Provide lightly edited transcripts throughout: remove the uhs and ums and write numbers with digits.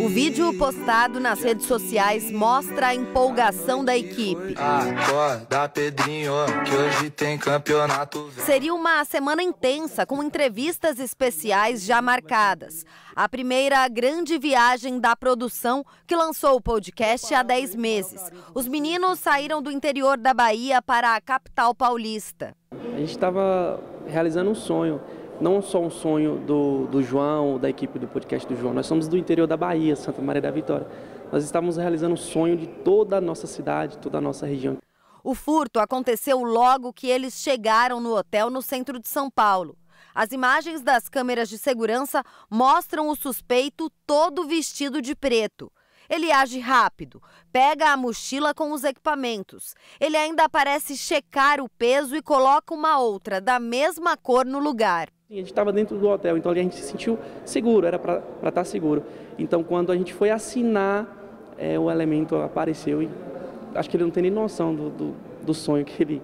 O vídeo postado nas redes sociais mostra a empolgação da equipe. Acorda, Pedrinho, que hoje tem campeonato. Seria uma semana intensa, com entrevistas especiais já marcadas. A primeira grande viagem da produção, que lançou o podcast há 10 meses. Os meninos saíram do interior da Bahia para a capital paulista. A gente estava realizando um sonho. Não só um sonho do João, da equipe do podcast do João. Nós somos do interior da Bahia, Santa Maria da Vitória. Nós estávamos realizando o sonho de toda a nossa cidade, toda a nossa região. O furto aconteceu logo que eles chegaram no hotel no centro de São Paulo. As imagens das câmeras de segurança mostram o suspeito todo vestido de preto. Ele age rápido, pega a mochila com os equipamentos. Ele ainda parece checar o peso e coloca uma outra da mesma cor no lugar. A gente estava dentro do hotel, então ali a gente se sentiu seguro, era para estar seguro. Então quando a gente foi assinar, o elemento apareceu e acho que ele não tem nem noção do sonho que ele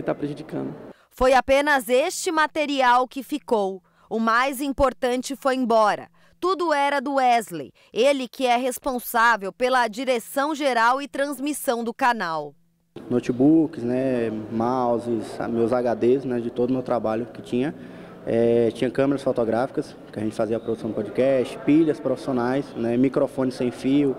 está prejudicando. Foi apenas este material que ficou. O mais importante foi embora. Tudo era do Wesley, ele que é responsável pela direção geral e transmissão do canal. Notebooks, né, mouses, meus HDs, né, de todo o meu trabalho que tinha. Tinha câmeras fotográficas, que a gente fazia a produção do podcast, pilhas profissionais, né, microfone sem fio.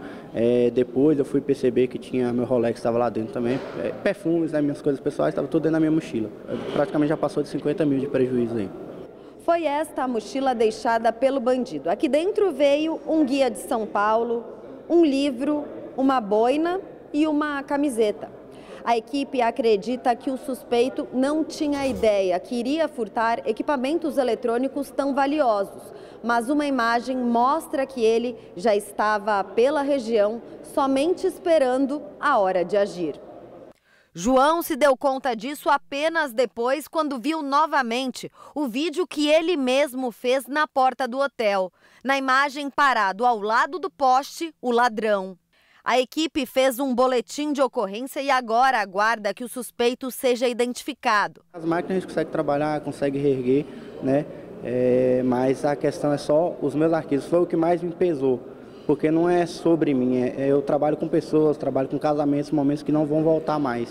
Depois eu fui perceber que tinha meu Rolex, estava lá dentro também, perfumes, né, minhas coisas pessoais, estava tudo dentro da minha mochila. Praticamente já passou de 50 mil de prejuízo aí. Foi esta a mochila deixada pelo bandido. Aqui dentro veio um guia de São Paulo, um livro, uma boina e uma camiseta. A equipe acredita que o suspeito não tinha ideia que iria furtar equipamentos eletrônicos tão valiosos, mas uma imagem mostra que ele já estava pela região, somente esperando a hora de agir. João se deu conta disso apenas depois, quando viu novamente o vídeo que ele mesmo fez na porta do hotel. Na imagem, parado ao lado do poste, o ladrão. A equipe fez um boletim de ocorrência e agora aguarda que o suspeito seja identificado. As máquinas a gente consegue trabalhar, consegue reerguer, né? Mas a questão é só os meus arquivos. Foi o que mais me pesou, porque não é sobre mim. Eu trabalho com pessoas, trabalho com casamentos, momentos que não vão voltar mais.